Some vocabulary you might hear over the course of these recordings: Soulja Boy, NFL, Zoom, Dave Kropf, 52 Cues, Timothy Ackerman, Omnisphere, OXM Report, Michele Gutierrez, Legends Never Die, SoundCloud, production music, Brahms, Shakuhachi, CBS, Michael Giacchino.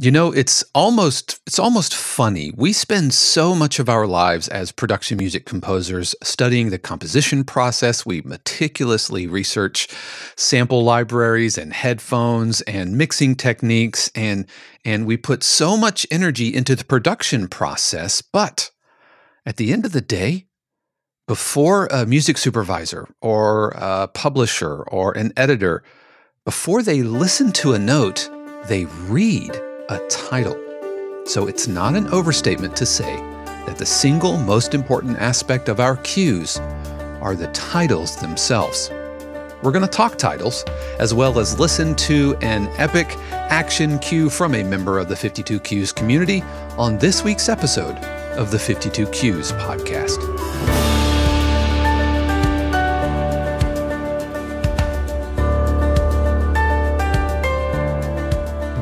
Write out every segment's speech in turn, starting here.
You know, it's almost funny. We spend so much of our lives as production music composers studying the composition process. We meticulously research sample libraries and headphones and mixing techniques, and we put so much energy into the production process. But at the end of the day, before a music supervisor or a publisher or an editor, before they listen to a note, they read a title. So it's not an overstatement to say that the single most important aspect of our cues are the titles themselves. We're going to talk titles, as well as listen to an epic action cue from a member of the 52 Cues community on this week's episode of the 52 Cues podcast.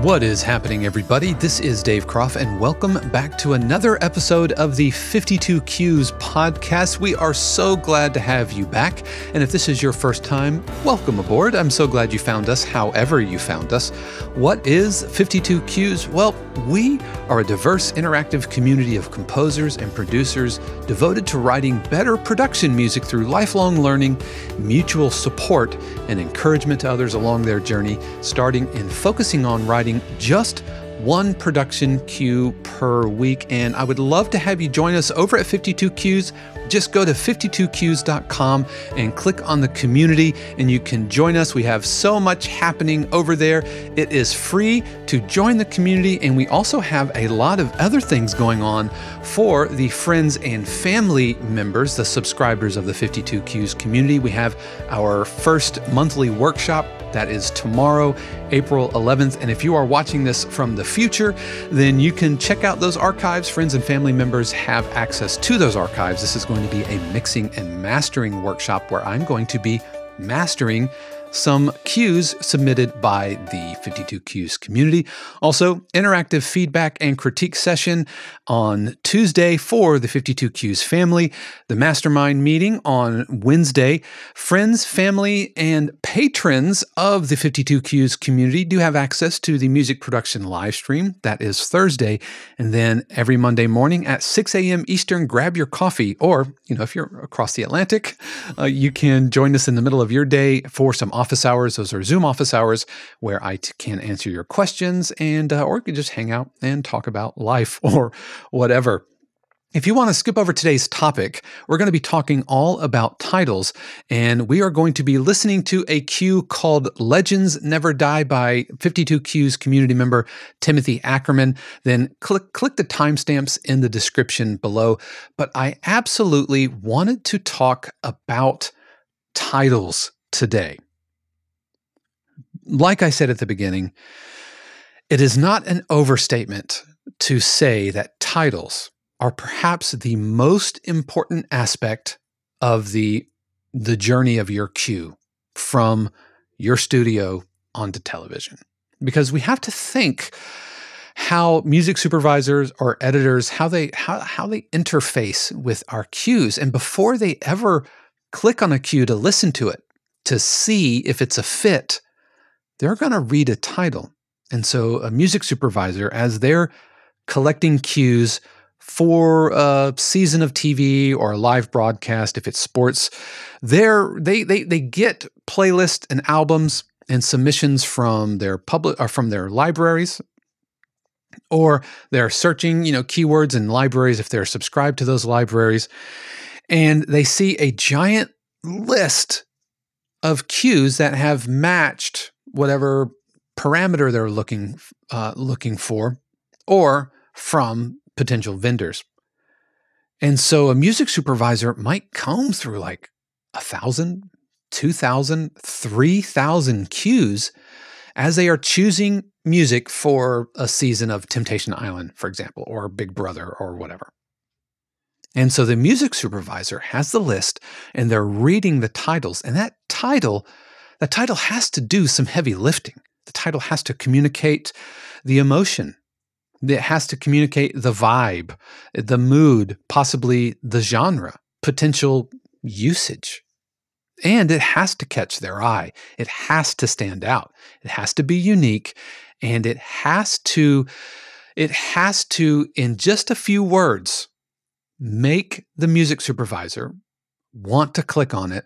What is happening, everybody? This is Dave Kropf, and welcome back to another episode of the 52 Cues podcast. We are so glad to have you back, and if this is your first time, welcome aboard. I'm so glad you found us, however you found us. What is 52 Cues? Well, we are a diverse, interactive community of composers and producers devoted to writing better production music through lifelong learning, mutual support, and encouragement to others along their journey, starting and focusing on writing just one production cue per week. And I would love to have you join us over at 52 Cues. Just go to 52cues.com and click on the community and you can join us. We have so much happening over there. It is free to join the community, and we also have a lot of other things going on for the friends and family members, the subscribers of the 52 Cues community. We have our first monthly workshop. That is tomorrow, April 11th. And if you are watching this from the future, then you can check out those archives. Friends and family members have access to those archives. This is going to be a mixing and mastering workshop where I'm going to be mastering some cues submitted by the 52 Cues community. Also, interactive feedback and critique session on Tuesday for the 52 Cues family, the mastermind meeting on Wednesday. Friends, family, and patrons of the 52 Cues community do have access to the music production live stream. That is Thursday. And then every Monday morning at 6 a.m. Eastern, grab your coffee. Or, you know, if you're across the Atlantic, you can join us in the middle of your day for some office hours. Those are Zoom office hours where I can answer your questions, and or you can just hang out and talk about life or whatever. If you want to skip over today's topic, we're going to be talking all about titles, and we are going to be listening to a cue called Legends Never Die by 52 Cues community member Timothy Ackerman. Then click the timestamps in the description below. But I absolutely wanted to talk about titles today. Like I said at the beginning, it is not an overstatement to say that titles are perhaps the most important aspect of the journey of your cue from your studio onto television. Because we have to think how music supervisors or editors, how they interface with our cues. And before they ever click on a cue to listen to it, to see if it's a fit, they're going to read a title. And so a music supervisor, as they're collecting cues for a season of TV or a live broadcast, if it's sports, they get playlists and albums and submissions from their libraries, or they're searching, you know, keywords in libraries if they're subscribed to those libraries, and they see a giant list of cues that have matched whatever parameter they're looking for, or from potential vendors. And so a music supervisor might comb through like 1,000, 2,000, 3,000 cues as they are choosing music for a season of Temptation Island, for example, or Big Brother or whatever. And so the music supervisor has the list and they're reading the titles, and that title has to do some heavy lifting. The title has to communicate the emotion. It has to communicate the vibe, the mood, possibly the genre, potential usage. And it has to catch their eye. It has to stand out. It has to be unique. and it has to, in just a few words, make the music supervisor want to click on it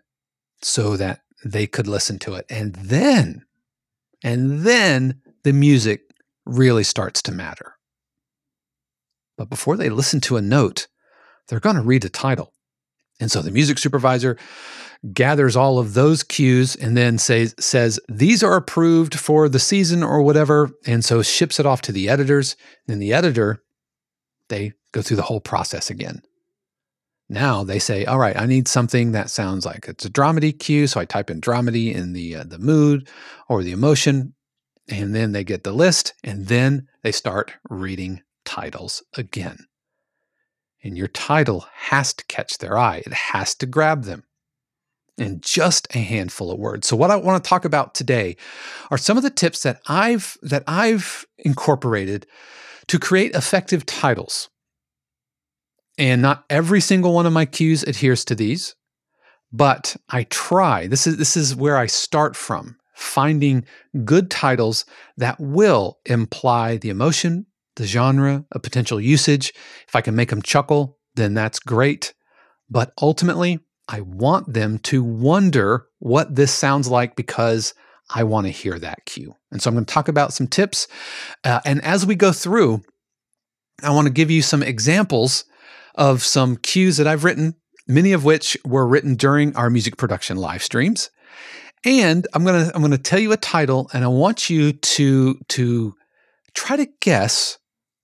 so that they could listen to it. And then the music really starts to matter. But before they listen to a note, they're going to read a title. And so the music supervisor gathers all of those cues and then says, these are approved for the season or whatever, and so ships it off to the editors. And then the editor, they go through the whole process again. Now they say, all right, I need something that sounds like it's a dramedy cue, so I type in dramedy in the mood or the emotion, and then they get the list, and then they start reading titles again. And your title has to catch their eye. It has to grab them in just a handful of words. So what I want to talk about today are some of the tips that I've incorporated to create effective titles. And not every single one of my cues adheres to these, but I try. This is where I start from, finding good titles that will imply the emotion, the genre, a potential usage. If I can make them chuckle, then that's great. But ultimately, I want them to wonder what this sounds like because I want to hear that cue. And so I'm going to talk about some tips. And as we go through, I want to give you some examples of some cues that I've written, many of which were written during our music production live streams. And I'm going to tell you a title, and I want you to try to guess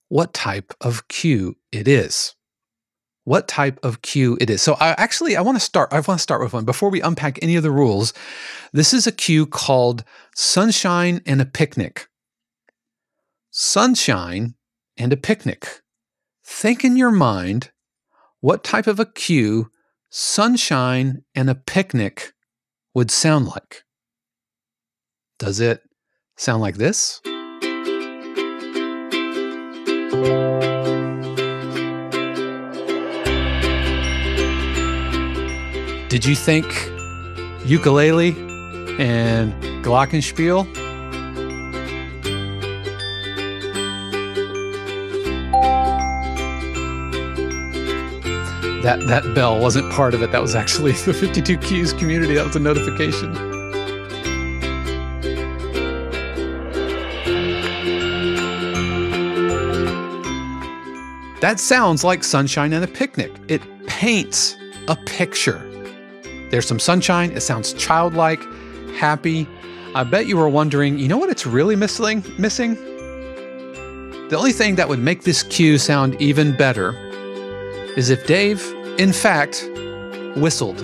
what type of cue it is. What type of cue it is. So I want to start with one. Before we unpack any of the rules, this is a cue called Sunshine and a Picnic. Sunshine and a Picnic. Think in your mind what type of a cue sunshine and a picnic would sound like. Does it sound like this? Did you think ukulele and glockenspiel? That bell wasn't part of it. That was actually the 52 Cues community. That was a notification. That sounds like sunshine and a picnic. It paints a picture. There's some sunshine. It sounds childlike, happy. I bet you were wondering, you know what it's really missing? The only thing that would make this cue sound even better is if Dave, in fact, whistled.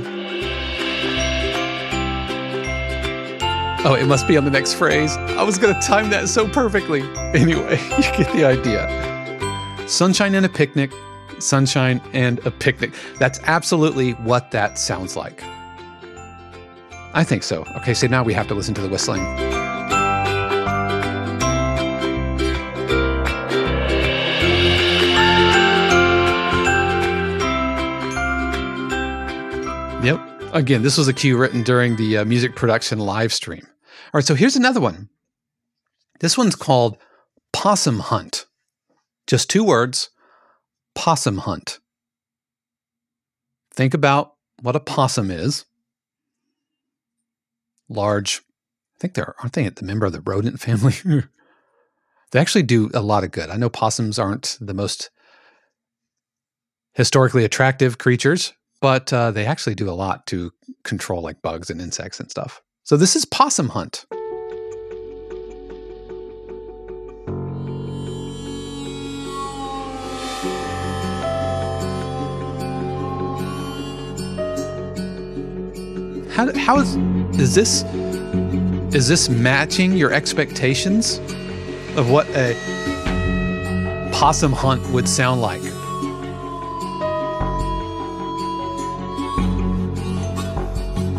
Oh, it must be on the next phrase. I was going to time that so perfectly. Anyway, you get the idea. Sunshine and a picnic, sunshine and a picnic. That's absolutely what that sounds like. I think so. Okay, so now we have to listen to the whistling. Yep. Again, this was a cue written during the music production live stream. All right, so here's another one. This one's called Possum Hunt. Just two words, possum hunt. Think about what a possum is. Large, I think aren't they the member of the rodent family? They actually do a lot of good. I know possums aren't the most historically attractive creatures, but they actually do a lot to control like bugs and insects and stuff. So this is Possum Hunt. How is this matching your expectations of what a possum hunt would sound like?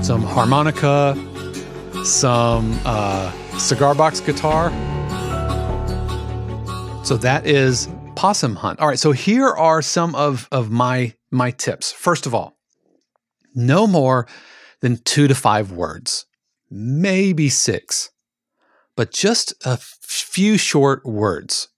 Some harmonica, some cigar box guitar. So that is Possum Hunt. All right, so here are some of my tips. First of all, no more than 2 to 5 words, maybe 6. but just a few short words.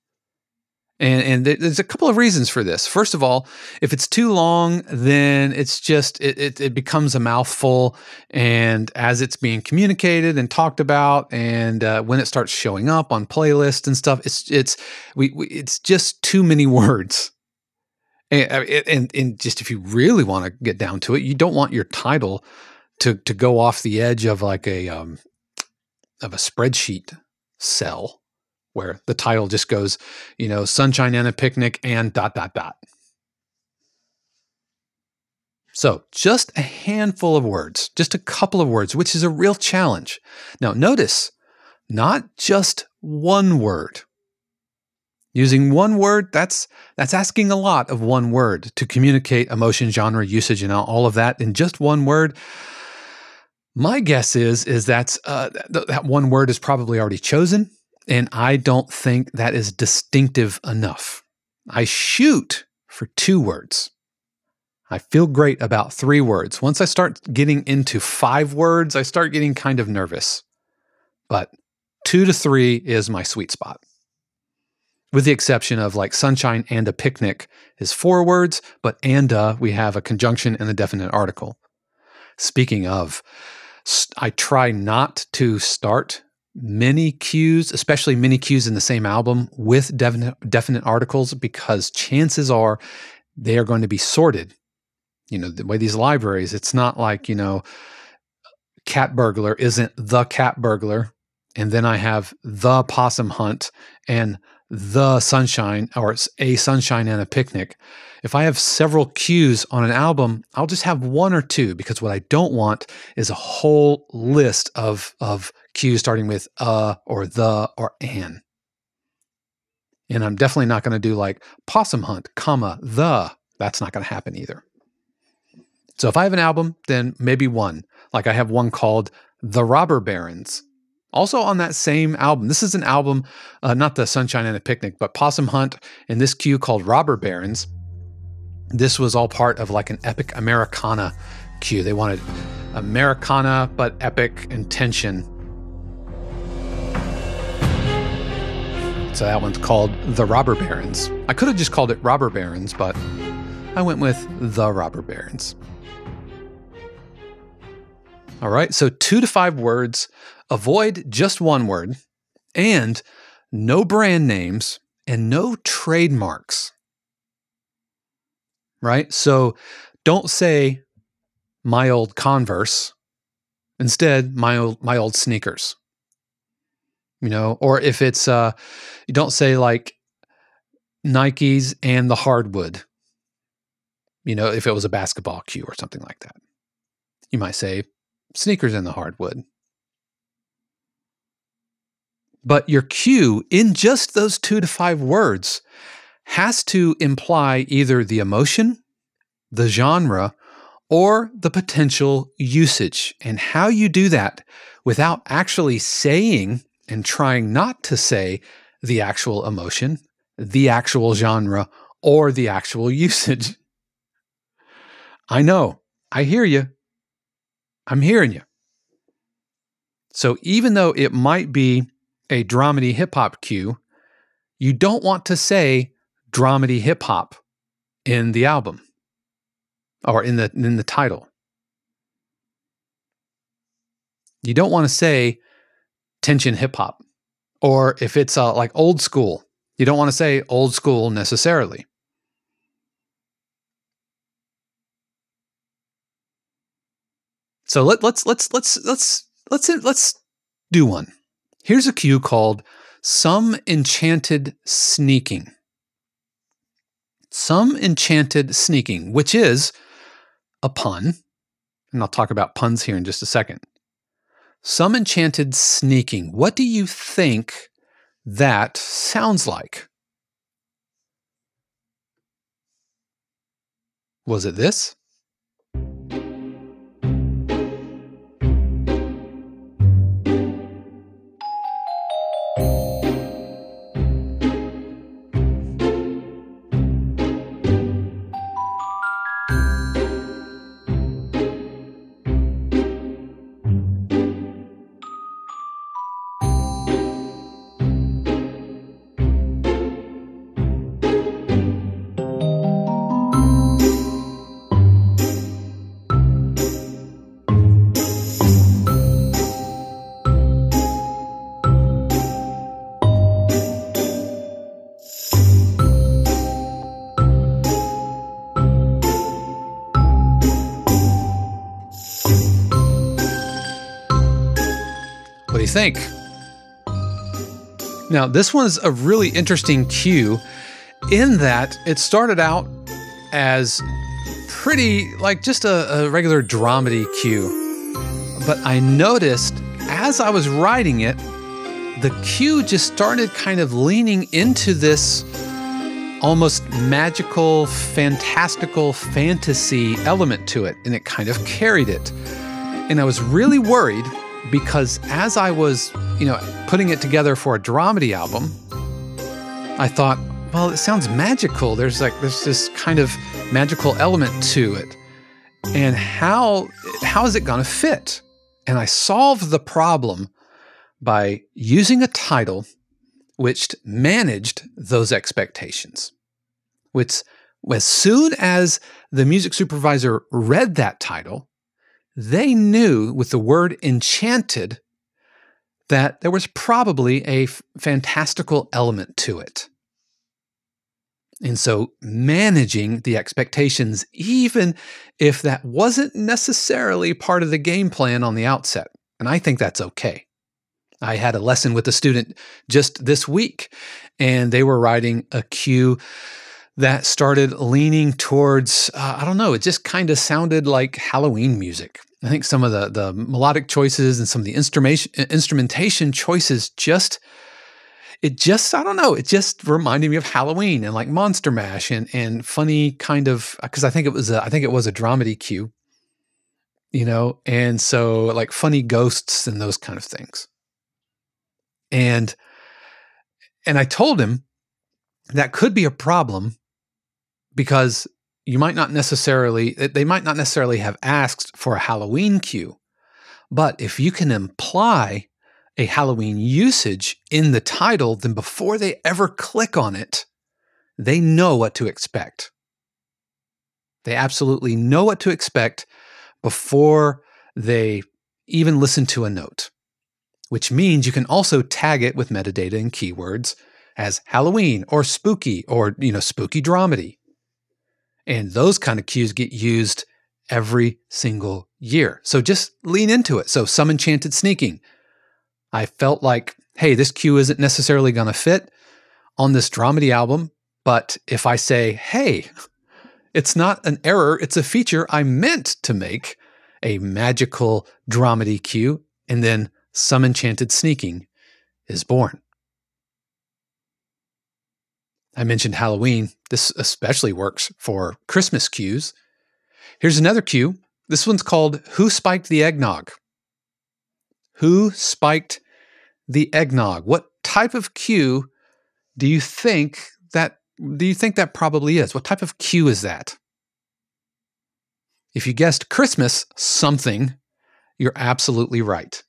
And there's a couple of reasons for this. First of all, if it's too long, then it's just, it becomes a mouthful. And as it's being communicated and talked about, and when it starts showing up on playlists and stuff, it's just too many words. And just if you really want to get down to it, you don't want your title to go off the edge of like a spreadsheet cell, where the title just goes, you know, sunshine and a picnic and ... So just a handful of words, just a couple of words, which is a real challenge. Now notice, not just one word. Using one word, that's asking a lot of one word to communicate emotion, genre, usage, and all of that in just one word. My guess is that's, that one word is probably already chosen. And I don't think that is distinctive enough. I shoot for 2 words. I feel great about 3 words. Once I start getting into 5 words, I start getting kind of nervous. But 2 to 3 is my sweet spot. With the exception of like sunshine and a picnic is 4 words, but and a, we have a conjunction and a definite article. Speaking of, I try not to start many cues, especially many cues in the same album, with definite articles, because chances are they are going to be sorted. You know, the way these libraries, it's not like, you know, cat burglar isn't the cat burglar, and then I have the possum hunt and the sunshine, or it's a sunshine and a picnic. If I have several cues on an album, I'll just have 1 or 2, because what I don't want is a whole list of cues starting with or the or an. And I'm definitely not going to do like possum hunt, the. That's not going to happen either. So if I have an album, then maybe 1. Like I have one called The Robber Barons. Also on that same album, this is an album, not the Sunshine and a Picnic, but Possum Hunt, and this cue called Robber Barons. This was all part of like an epic Americana cue. They wanted Americana, but epic and tension. So that one's called The Robber Barons. I could have just called it Robber Barons, but I went with The Robber Barons. All right, so 2 to 5 words. Avoid just one word, and no brand names and no trademarks, right? So don't say my old Converse. Instead, my old sneakers, you know, or if it's, you don't say like Nikes and the hardwood, you know, if it was a basketball cue or something like that. You might say sneakers and the hardwood. But your cue in just those 2 to 5 words has to imply either the emotion, the genre, or the potential usage. And how you do that without actually saying and trying not to say the actual emotion, the actual genre, or the actual usage. I know. I hear you. I'm hearing you. So even though it might be a dramedy hip-hop cue, you don't want to say dramedy hip-hop in the album or in the title. You don't want to say tension hip-hop, or if it's like old school, you don't want to say old school necessarily. So let's do one. Here's a cue called Some Enchanted Sneaking. Some Enchanted Sneaking, which is a pun, and I'll talk about puns here in just a second. Some Enchanted Sneaking. What do you think that sounds like? Was it this? think. Now, this one's a really interesting cue in that it started out as pretty, like just a regular dramedy cue. But I noticed as I was writing it, the cue just started kind of leaning into this almost magical, fantastical fantasy element to it, and it kind of carried it. And I was really worried because as I was, putting it together for a dramedy album, I thought, well, it sounds magical. There's this kind of magical element to it. And how is it going to fit? And I solved the problem by using a title which managed those expectations. Which, as soon as the music supervisor read that title, they knew with the word enchanted that there was probably a fantastical element to it. And so managing the expectations, even if that wasn't necessarily part of the game plan on the outset. And I think that's okay. I had a lesson with a student just this week, and they were writing a cue that started leaning towards, I don't know, it just kind of sounded like Halloween music. I think some of the melodic choices and some of the instrumentation choices I don't know, it just reminded me of Halloween and like Monster Mash and funny kind of, because I think it was a dramedy cue, and so like funny ghosts and those kind of things. And I told him that could be a problem because they might not necessarily have asked for a Halloween cue, but if you can imply a Halloween usage in the title, then before they ever click on it, they know what to expect. They absolutely know what to expect before they even listen to a note. Which means you can also tag it with metadata and keywords as Halloween or spooky or, spooky dramedy. And those kind of cues get used every single year. So just lean into it. So some enchanted sneaking. I felt like, hey, this cue isn't necessarily going to fit on this dramedy album. But if I say, hey, it's not an error, it's a feature, I meant to make a magical dramedy cue, and then some enchanted sneaking is born. I mentioned Halloween. This especially works for Christmas cues. Here's another cue. This one's called Who Spiked the Eggnog? Who spiked the eggnog? What type of cue do you think that probably is? What type of cue is that? If you guessed Christmas something, you're absolutely right.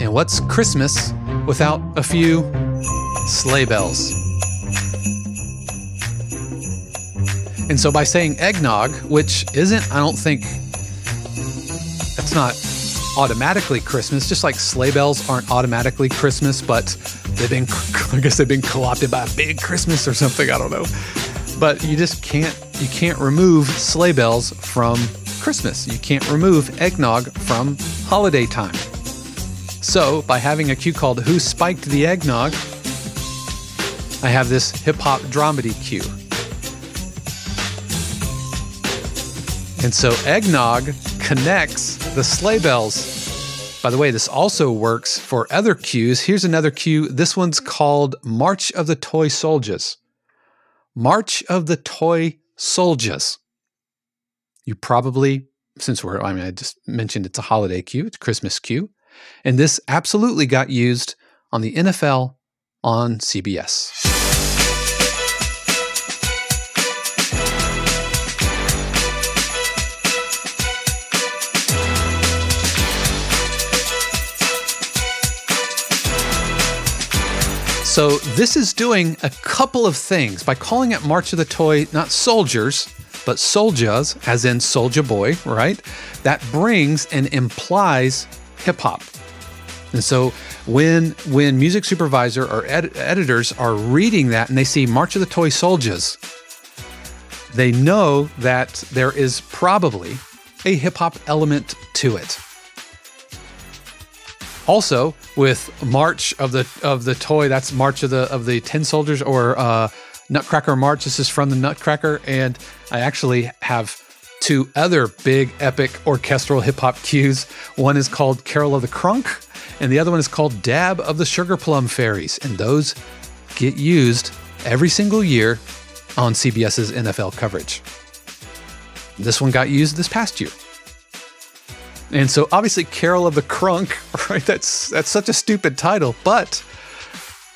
And what's Christmas without a few sleigh bells? And so by saying eggnog, which isn't, I don't think, that's not automatically Christmas, just like sleigh bells aren't automatically Christmas, but I guess they've been co-opted by a big Christmas or something, I don't know. But you just can't remove sleigh bells from Christmas. You can't remove eggnog from holiday time. So, by having a cue called Who Spiked the Eggnog, I have this hip-hop dramedy cue. And so eggnog connects the sleigh bells. By the way, this also works for other cues. Here's another cue. This one's called March of the Toy Soldiers. March of the Toy Soldiers. You probably, I just mentioned it's a holiday cue, it's a Christmas cue. And this absolutely got used on the NFL on CBS. So this is doing a couple of things. By calling it March of the Toy, not soldiers, but soldiers, as in Soulja Boy, right? That brings and implies hip hop. And so when music supervisor or editors are reading that and they see March of the Toy Soldiers, They know that there is probably a hip-hop element to it. Also, with March of the toy, that's March of the Tin Soldiers, or Nutcracker March. This is from the Nutcracker, and I actually have two other big epic orchestral hip-hop cues. One is called Carol of the Kronk, and the other one is called Dab of the Sugar Plum Fairies, and those get used every single year on CBS's NFL coverage. This one got used this past year. And so obviously Carol of the Kronk, right? That's such a stupid title, but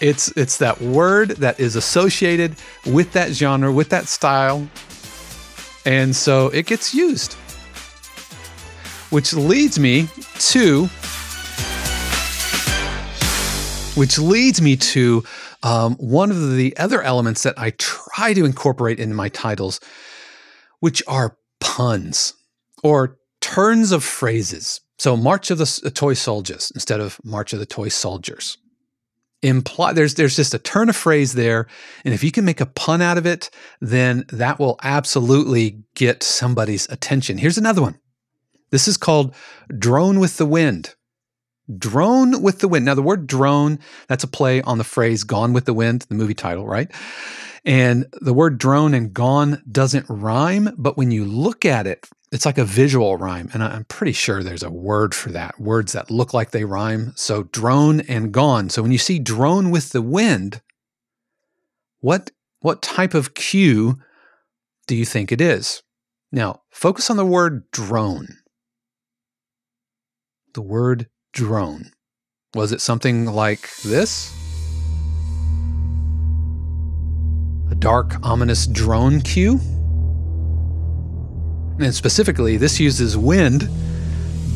it's that word that is associated with that genre, with that style. And so it gets used. Which leads me to one of the other elements that I try to incorporate into my titles, which are puns or turns of phrases. So March of the Toy Soldiers instead of March of the Toy Soldiers. There's just a turn of phrase there, and if you can make a pun out of it, then that will absolutely get somebody's attention. Here's another one. This is called Drone with the Wind. Drone with the Wind. Now, the word drone, that's a play on the phrase Gone with the Wind, the movie title, right? And the word drone and gone doesn't rhyme, but when you look at it, it's like a visual rhyme. And I'm pretty sure there's a word for that, words that look like they rhyme. So drone and gone. So when you see drone with the wind, what type of cue do you think it is? Now, focus on the word drone. The word drone. Was it something like this? A dark, ominous drone cue? And specifically, this uses wind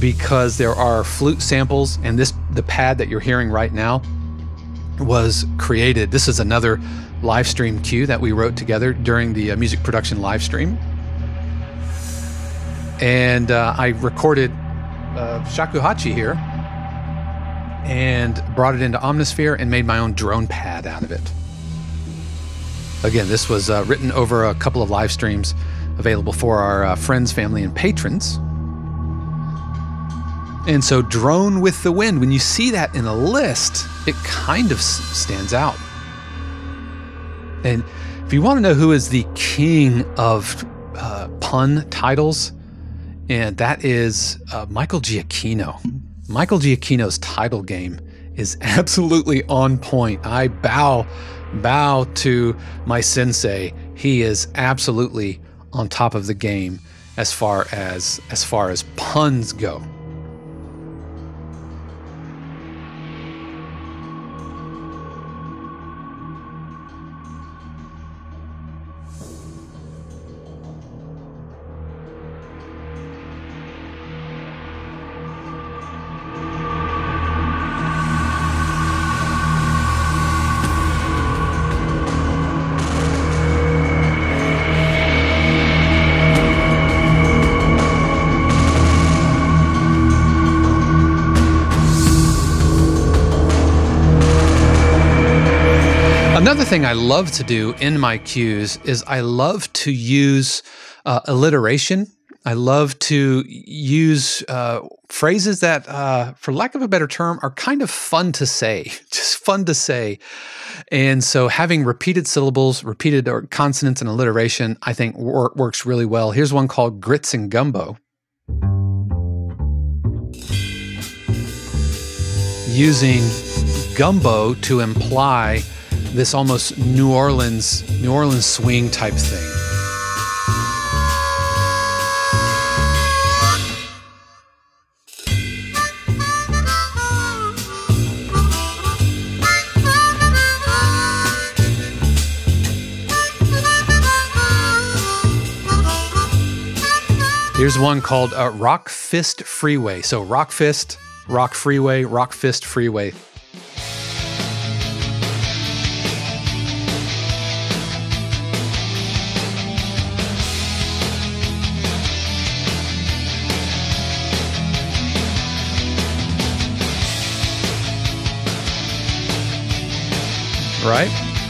because there are flute samples, and the pad that you're hearing right now was created. This is another live stream cue that we wrote together during the music production live stream. And I recorded Shakuhachi here and brought it into Omnisphere and made my own drone pad out of it. Again, this was written over a couple of live streams available for our friends, family, and patrons. And so drone with the wind, when you see that in a list, it kind of stands out. And if you want to know who is the king of pun titles, and that is Michael Giacchino. Michael Giacchino's title game is absolutely on point. I bow to my sensei. He is absolutely on top of the game as far as puns go. Another thing I love to do in my cues is I love to use alliteration. I love to use phrases that, for lack of a better term, are kind of fun to say, just fun to say. And so having repeated syllables, repeated or consonants and alliteration, I think works really well. Here's one called Grits and Gumbo. Using gumbo to imply this almost New Orleans swing type thing. Here's one called Rock Fist Freeway. So rock fist, rock freeway, rock fist freeway. Right?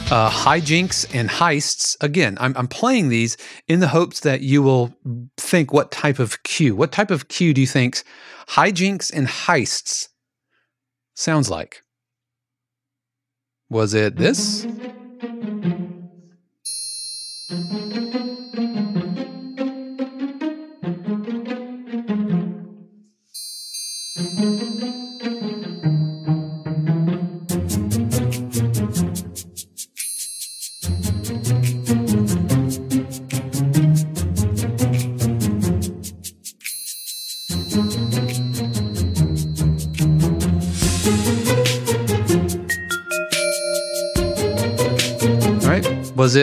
hijinks and heists. Again, I'm playing these in the hopes that you will think what type of cue. What type of cue do you think hijinks and heists sounds like? Was it this?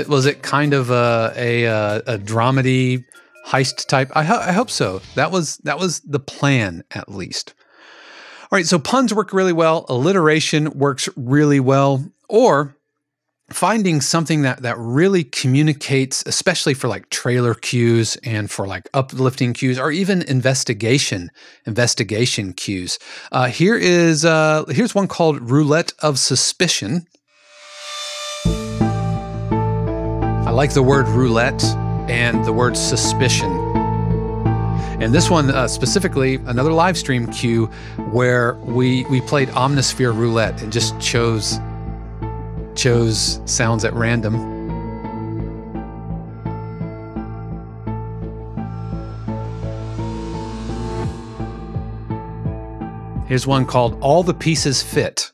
Was it kind of a dramedy heist type? I hope so. That was the plan, at least. All right, so puns work really well. Alliteration works really well. Or finding something that really communicates, especially for like trailer cues and for like uplifting cues, or even investigation cues. Here's one called Roulette of Suspicion. I like the word roulette and the word suspicion. And this one specifically, another live stream cue where we played Omnisphere roulette and just chose sounds at random. Here's one called All the Pieces Fit.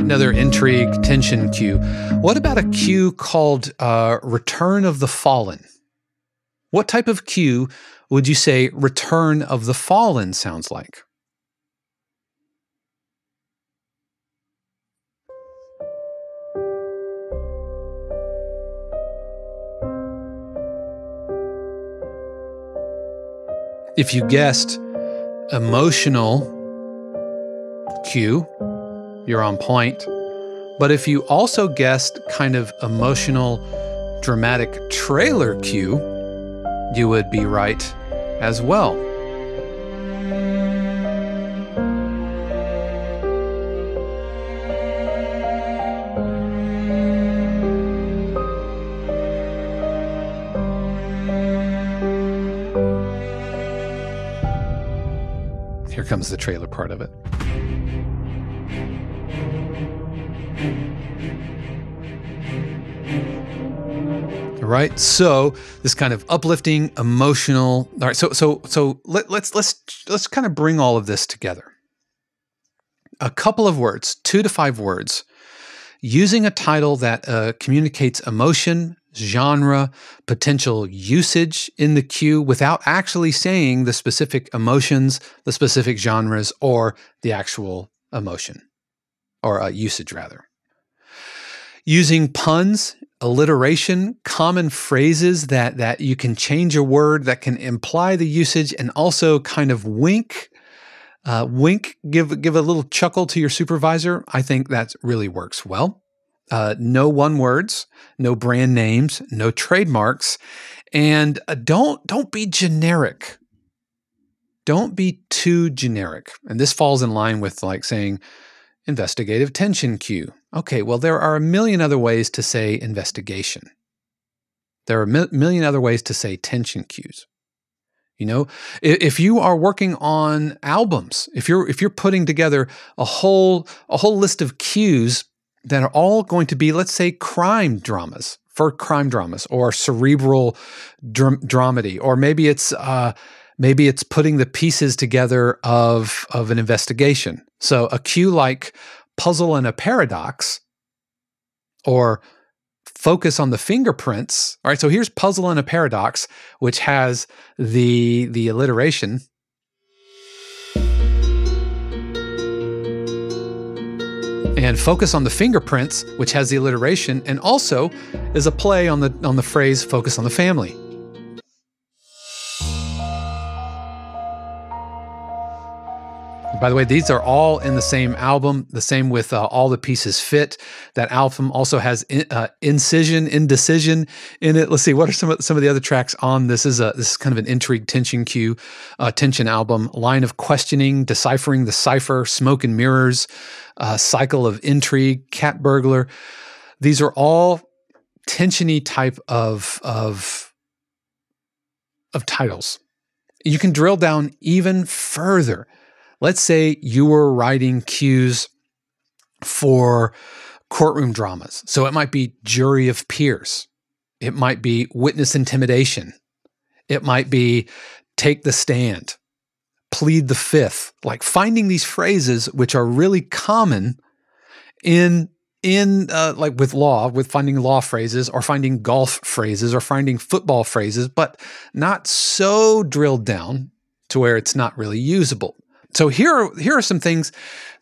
Another intrigue, tension cue. What about a cue called Return of the Fallen? What type of cue would you say Return of the Fallen sounds like? If you guessed emotional cue, you're on point. But if you also guessed kind of emotional, dramatic trailer cue, you would be right as well. Here comes the trailer part of it. Right, so this kind of uplifting, emotional. All right, so let's kind of bring all of this together. A couple of words, 2 to 5 words, using a title that communicates emotion, genre, potential usage in the cue without actually saying the specific emotions, the specific genres, or the actual emotion, or usage rather. Using puns, alliteration, common phrases that you can change a word that can imply the usage and also kind of wink, give a little chuckle to your supervisor. I think that really works well. No one words, no brand names, no trademarks, and don't be generic. Don't be too generic. And this falls in line with like saying investigative tension cue. Okay, well, there are a million other ways to say investigation. There are a million other ways to say tension cues. You know, if you are working on albums, if you're putting together a whole list of cues that are all going to be, let's say, crime dramas, for crime dramas, or cerebral dramedy, or maybe it's putting the pieces together of an investigation. So a cue like Puzzle and a Paradox, or Focus on the Fingerprints. All right, so here's Puzzle and a Paradox, which has the alliteration. And Focus on the Fingerprints, which has the alliteration, and also is a play on the phrase Focus on the Family. By the way, these are all in the same album, the same with All the Pieces Fit. That album also has Indecision in it. Let's see, what are some of the other tracks on this? This is kind of an intrigue tension cue, tension album. Line of Questioning, Deciphering the Cipher, Smoke and Mirrors, Cycle of Intrigue, Cat Burglar. These are all tensiony type of titles. You can drill down even further. Let's say you were writing cues for courtroom dramas. So it might be Jury of Peers. It might be Witness Intimidation. It might be Take the Stand, Plead the Fifth. Like finding these phrases, which are really common in like with law, with finding law phrases or finding golf phrases or finding football phrases, but not so drilled down to where it's not really usable. So here are some things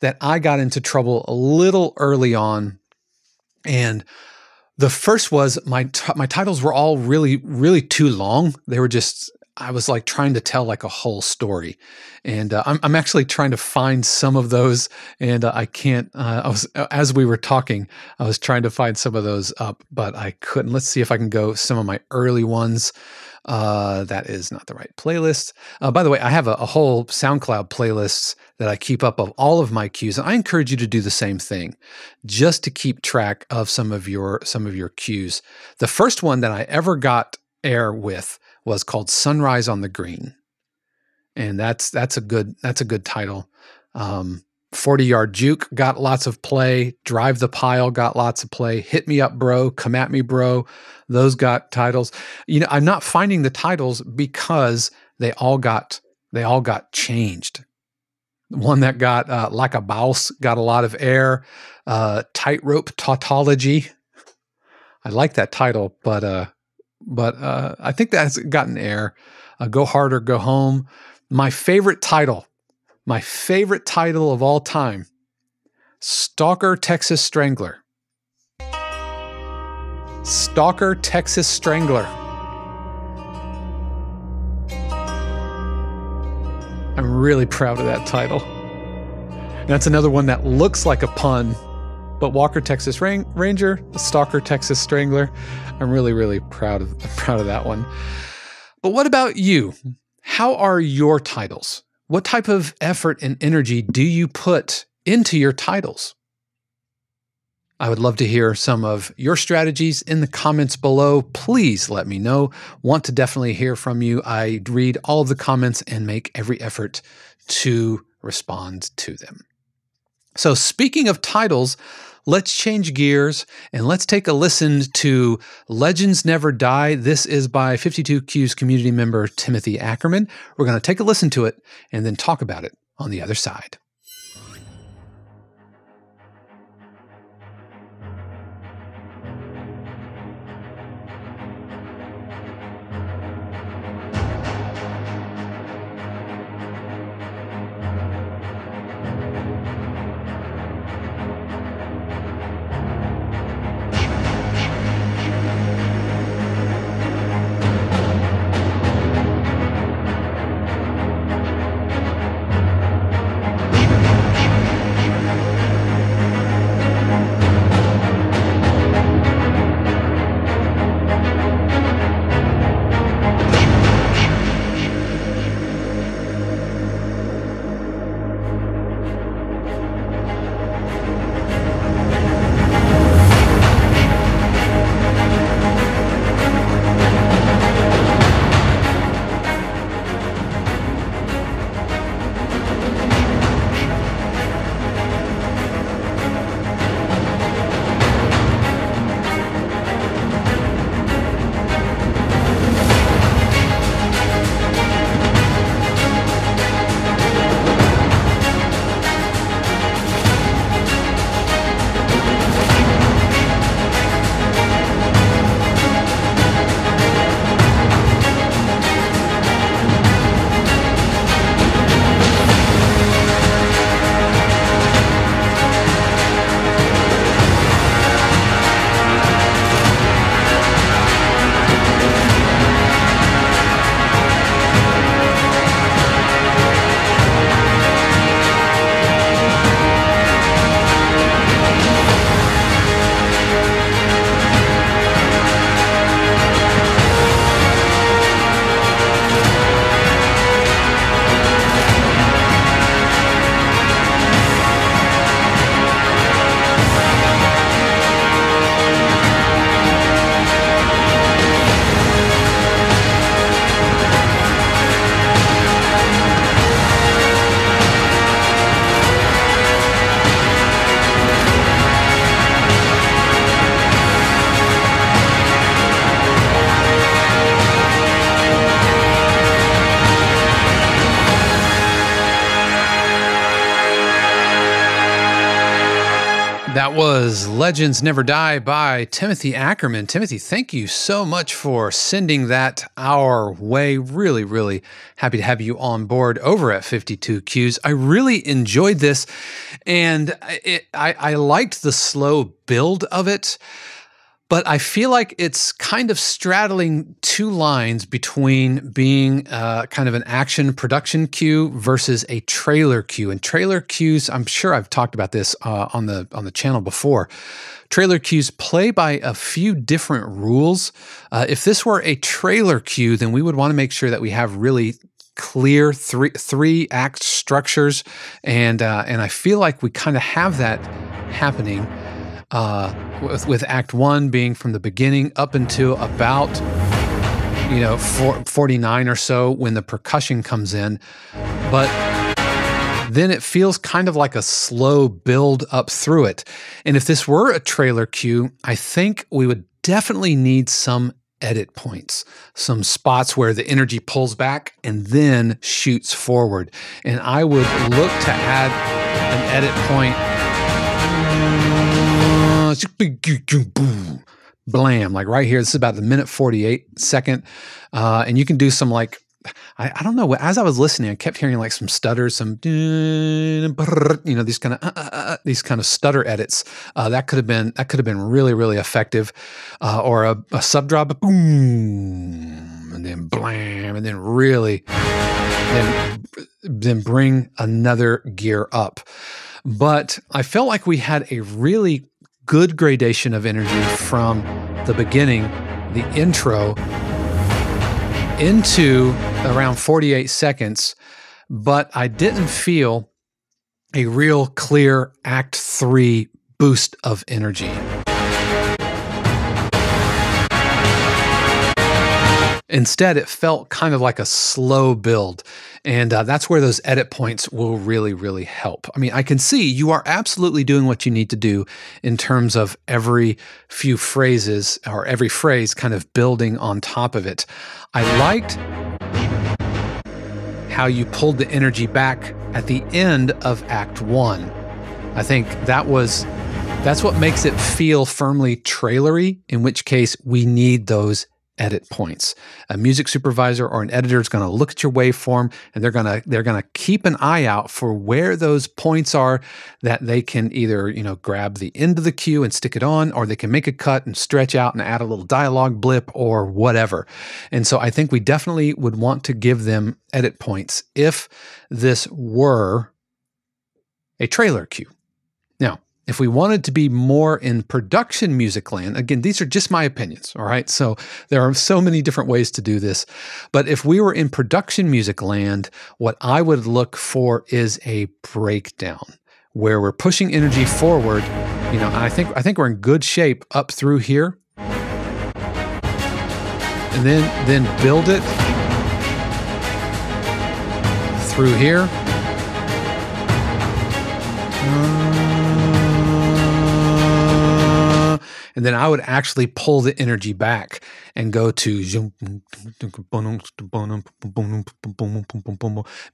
that I got into trouble a little early on, and the first was my titles were all really too long. They were just, I was like trying to tell like a whole story, and I'm actually trying to find some of those, and I can't. As we were talking, I was trying to find some of those up, but I couldn't. Let's see if I can go some of my early ones. That is not the right playlist. By the way, I have a whole SoundCloud playlist that I keep up of all of my cues, and I encourage you to do the same thing, just to keep track of some of your cues. The first one that I ever got air with was called Sunrise on the Green, and that's a good title. 40-Yard Juke got lots of play. Drive the Pile got lots of play. Hit Me Up, Bro. Come At Me, Bro. Those got titles. You know, I'm not finding the titles because they all got changed. One that got Like a Bouse got a lot of air. Tightrope Tautology. I like that title, but I think that's gotten air. Go Hard or Go Home. My favorite title of all time, Stalker, Texas Strangler. Stalker, Texas Strangler. I'm really proud of that title. And that's another one that looks like a pun, but Walker, Texas Ranger, Stalker, Texas Strangler. I'm really proud of that one. But what about you? How are your titles? What type of effort and energy do you put into your titles? I would love to hear some of your strategies in the comments below. Please let me know. Want to definitely hear from you. I read all of the comments and make every effort to respond to them. So speaking of titles, let's change gears and let's take a listen to Legends Never Die. This is by 52 Cues community member Timothy Ackerman. We're going to take a listen to it and then talk about it on the other side. That was Legends Never Die by Timothy Ackerman. Timothy, thank you so much for sending that our way. Really, really happy to have you on board over at 52 Cues. I really enjoyed this, and I liked the slow build of it, but I feel like it's kind of straddling two lines between being kind of an action production cue versus a trailer cue. And trailer cues, I'm sure I've talked about this on the channel before. Trailer cues play by a few different rules. If this were a trailer cue, then we would want to make sure that we have really clear three-act structures, and I feel like we kind of have that happening. With Act 1 being from the beginning up until about, 49 or so when the percussion comes in. But then it feels kind of like a slow build up through it. And if this were a trailer cue, I think we would definitely need some edit points, some spots where the energy pulls back and then shoots forward. And I would look to add an edit point. Blam, like right here. This is about the minute 48 second. And you can do some like, I don't know, as I was listening, I kept hearing like some stutters, some, these kind of stutter edits. That could have been really, really effective. Or a sub drop, boom, and then blam, and then really, then bring another gear up. But I felt like we had a really good gradation of energy from the beginning, the intro, into around 48 seconds, but I didn't feel a real clear Act 3 boost of energy. Instead, it felt kind of like a slow build, and that's where those edit points will really, really help. I mean, I can see you are absolutely doing what you need to do in terms of every few phrases or every phrase kind of building on top of it. I liked how you pulled the energy back at the end of Act 1. I think that's what makes it feel firmly trailery, in which case we need those edit points. A music supervisor or an editor is going to look at your waveform, and they're going to keep an eye out for where those points are that they can either, grab the end of the cue and stick it on, or they can make a cut and stretch out and add a little dialogue blip or whatever. And so I think we definitely would want to give them edit points if this were a trailer cue. Now, if we wanted to be more in production music land, again, these are just my opinions, all right? So there are so many different ways to do this. But if we were in production music land, what I would look for is a breakdown where we're pushing energy forward. And I think we're in good shape up through here. And then build it through here. And then I would actually pull the energy back and go to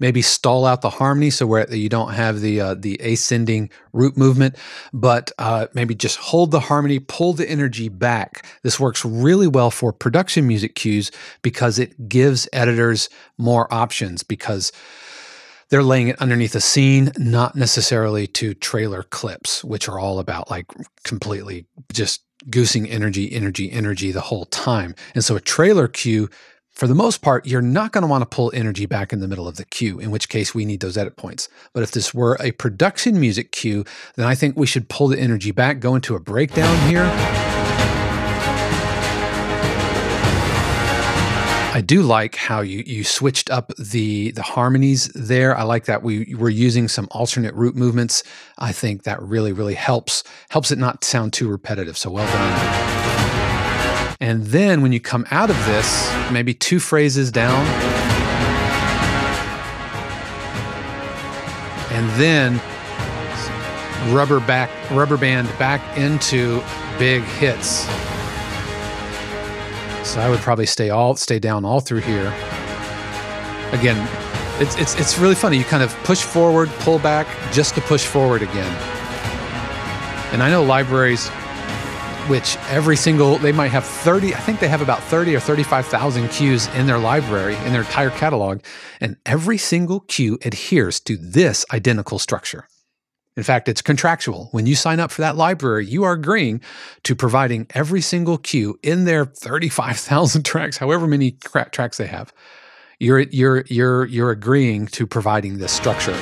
maybe stall out the harmony so where you don't have the ascending root movement, but maybe just hold the harmony, pull the energy back. This works really well for production music cues because it gives editors more options because they're laying it underneath a scene, not necessarily to trailer clips, which are all about like completely just goosing energy the whole time. And so a trailer cue, for the most part, you're not going to want to pull energy back in the middle of the cue, in which case we need those edit points. But if this were a production music cue, then I think we should pull the energy back, go into a breakdown here. I do like how you switched up the harmonies there. I like that we were using some alternate root movements. I think that really, really helps it not sound too repetitive. So well done. And then when you come out of this, maybe two phrases down. And then rubber band back into big hits. So I would probably stay down all through here. Again, it's really funny. You kind of push forward, pull back, just to push forward again. And I know libraries, which every single, they might have 30, I think they have about 30 or 35,000 cues in their library, in their entire catalog, and every single cue adheres to this identical structure. In fact, it's contractual. When you sign up for that library, you are agreeing to providing every single cue in their 35,000 tracks, however many tracks they have. You're agreeing to providing this structure.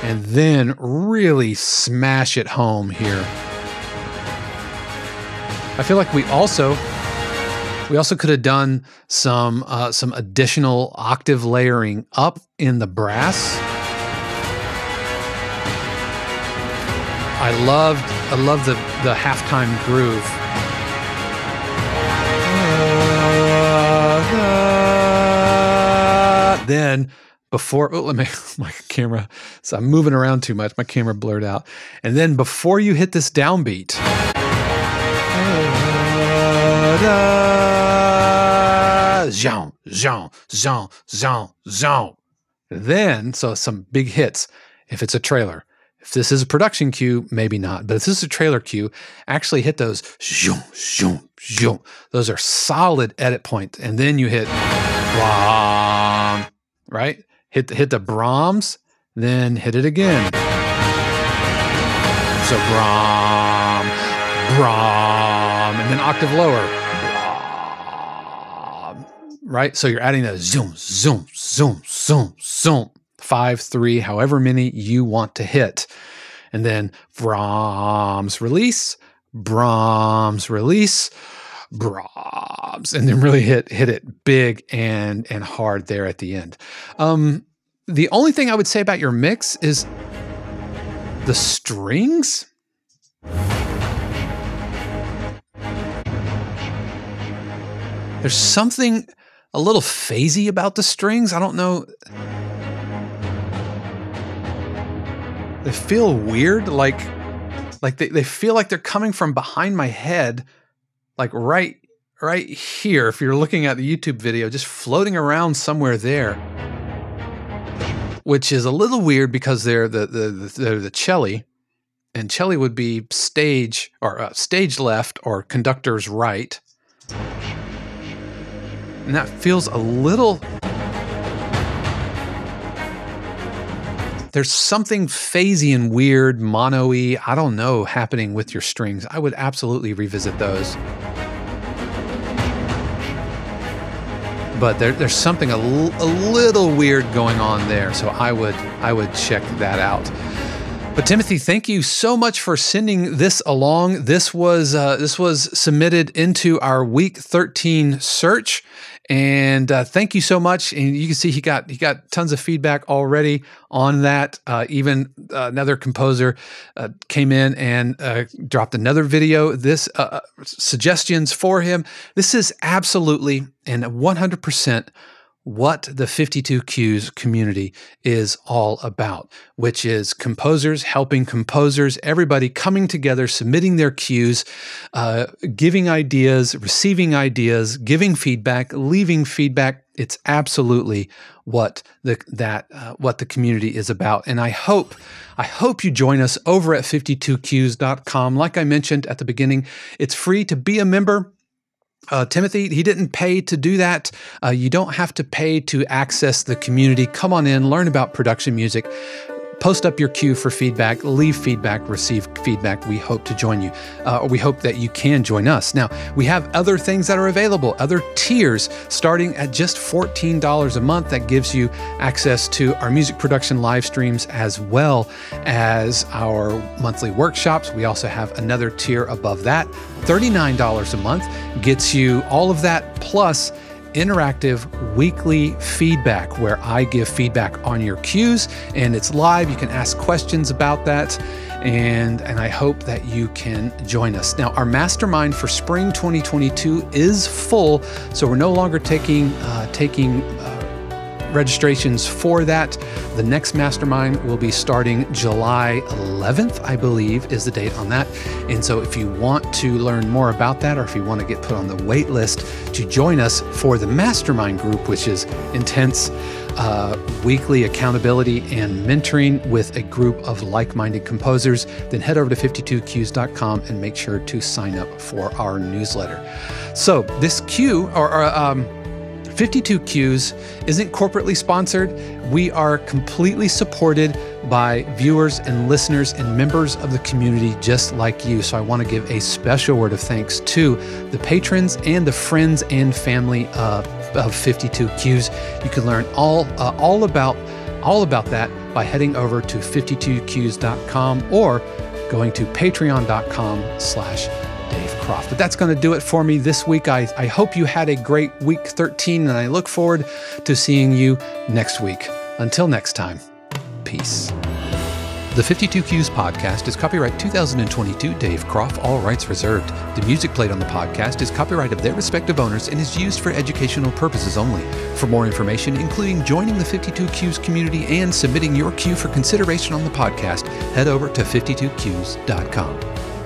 And then really smash it home here. I feel like we also could have done some additional octave layering up in the brass. I love the halftime groove. Then before, oh, let me, my camera, so I'm moving around too much, my camera blurred out. And then before you hit this downbeat, zhong, zhong, zhong, zhong, zhong. Then, so some big hits, if it's a trailer. If this is a production cue, maybe not. But if this is a trailer cue, actually hit those. Zoom, zoom, zoom. Those are solid edit points. And then you hit Brahms, right? Hit the Brahms, then hit it again. So Brahms, Brahms, and then octave lower. Brahms, right? So you're adding those zoom, zoom, zoom, zoom, zoom. 5, 3, however many you want to hit. And then Brahms release, Brahms release, Brahms, and then really hit it big and hard there at the end. The only thing I would say about your mix is the strings. There's something a little phasey about the strings. I don't know. They feel weird, like they feel like they're coming from behind my head, like right here. If you're looking at the YouTube video, just floating around somewhere there, which is a little weird because they're the celli, and celli would be stage or stage left or conductor's right, and that feels a little. There's something phasey and weird, mono-y, I don't know, happening with your strings. I would absolutely revisit those. But there's something a little weird going on there, so I would check that out. But Timothy, thank you so much for sending this along. This was submitted into our week 13 search. And thank you so much. And you can see he got tons of feedback already on that. Even another composer came in and dropped another video. This suggestions for him. This is absolutely and 100% what the 52 Cues community is all about, which is composers helping composers, everybody coming together, submitting their cues, giving ideas, receiving ideas, giving feedback, leaving feedback. It's absolutely what the community is about, and I hope you join us over at 52cues.com. Like I mentioned at the beginning, it's free to be a member. Timothy, he didn't pay to do that. You don't have to pay to access the community. Come on in, learn about production music, post up your cue for feedback, leave feedback, receive feedback. We hope to join you. We hope that you can join us. Now, we have other things that are available, other tiers starting at just $14 a month. That gives you access to our music production live streams as well as our monthly workshops. We also have another tier above that. $39 a month gets you all of that plus interactive weekly feedback where I give feedback on your cues, and it's live. You can ask questions about that, and I hope that you can join us. Now, our mastermind for spring 2022 is full, so we're no longer taking registrations for that. The next mastermind will be starting July 11th, I believe is the date on that. And so if you want to learn more about that, or if you want to get put on the wait list to join us for the mastermind group, which is intense, weekly accountability and mentoring with a group of like-minded composers, then head over to 52cues.com and make sure to sign up for our newsletter. So this cue, or 52 Cues, isn't corporately sponsored. We are completely supported by viewers and listeners and members of the community just like you. So I want to give a special word of thanks to the patrons and the friends and family of 52 Cues. You can learn all about that by heading over to 52cues.com or going to patreon.com/Dave Kropf. But that's going to do it for me this week. I hope you had a great week 13, and I look forward to seeing you next week. Until next time, peace. The 52 Cues podcast is copyright 2022 Dave Kropf, all rights reserved. The music played on the podcast is copyright of their respective owners and is used for educational purposes only. For more information, including joining the 52 Cues community and submitting your cue for consideration on the podcast, head over to 52cues.com.